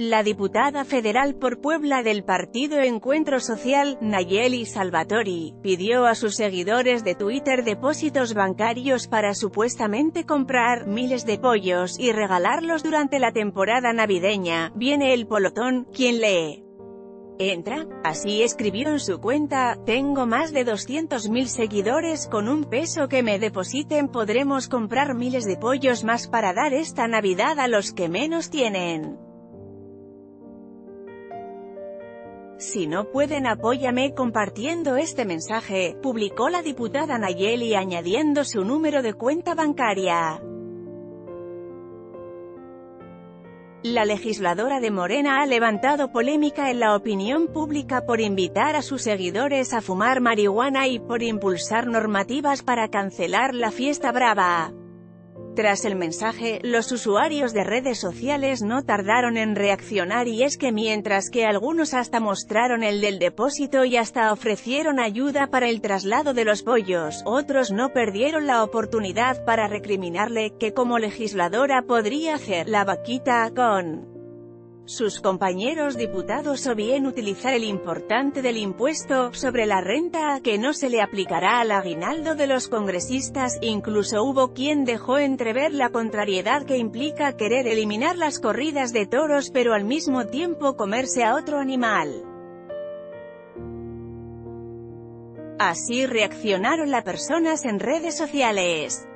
La diputada federal por Puebla del Partido Encuentro Social, Nayeli Salvatori, pidió a sus seguidores de Twitter depósitos bancarios para supuestamente comprar miles de pollos y regalarlos durante la temporada navideña. Viene el polotón, ¿quién lee? Entra, así escribió en su cuenta. Tengo más de 200.000 seguidores, con un peso que me depositen podremos comprar miles de pollos más para dar esta Navidad a los que menos tienen. Si no pueden, apóyame compartiendo este mensaje, publicó la diputada Nayeli añadiendo su número de cuenta bancaria. La legisladora de Morena ha levantado polémica en la opinión pública por invitar a sus seguidores a fumar marihuana y por impulsar normativas para cancelar la fiesta brava. Tras el mensaje, los usuarios de redes sociales no tardaron en reaccionar, y es que mientras que algunos hasta mostraron el del depósito y hasta ofrecieron ayuda para el traslado de los pollos, otros no perdieron la oportunidad para recriminarle que como legisladora podría hacer la vaquita con sus compañeros diputados o bien utilizar el importante del impuesto sobre la renta que no se le aplicará al aguinaldo de los congresistas. Incluso hubo quien dejó entrever la contrariedad que implica querer eliminar las corridas de toros pero al mismo tiempo comerse a otro animal. Así reaccionaron las personas en redes sociales.